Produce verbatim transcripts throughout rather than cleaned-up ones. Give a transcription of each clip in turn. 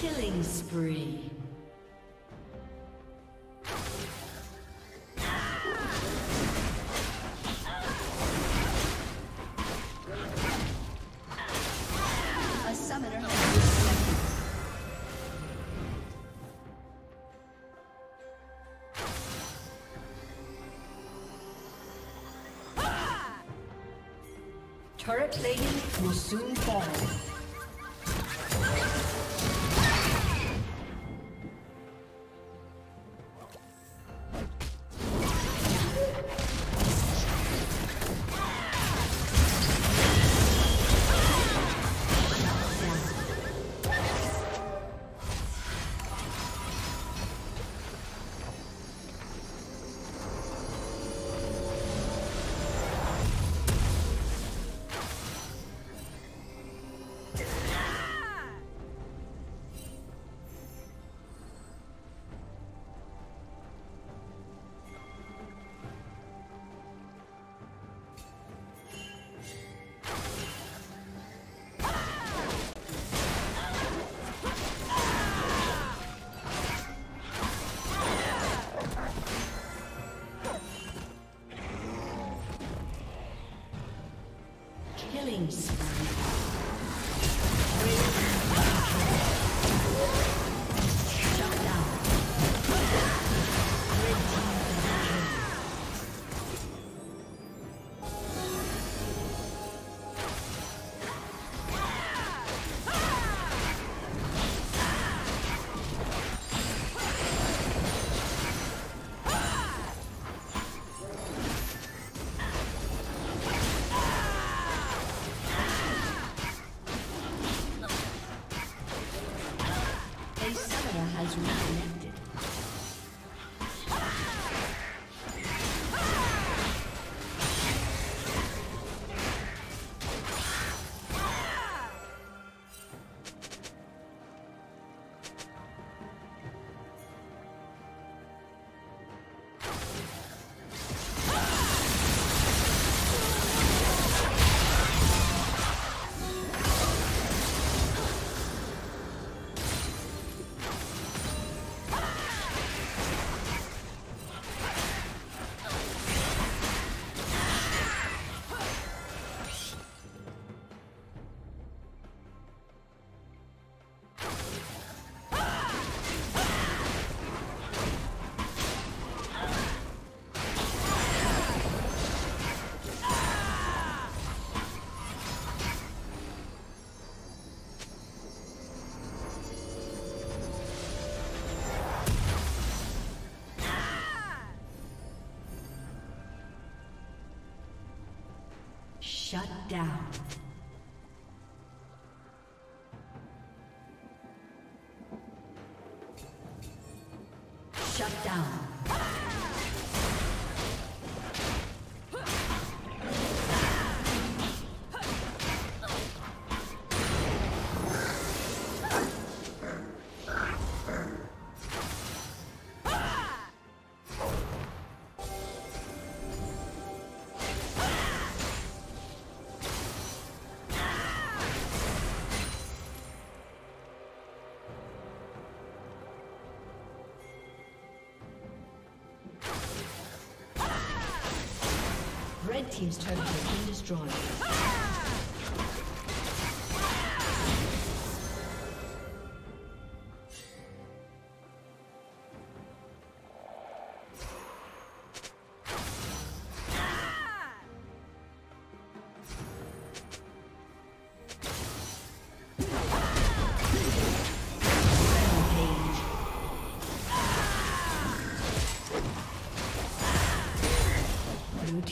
Killing spree. A summoner ah! Turret plating will soon fall. Shut down. Shut down. team's turret has been destroyed. Team's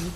Blue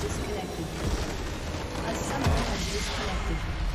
Disconnected. A summoner has disconnected.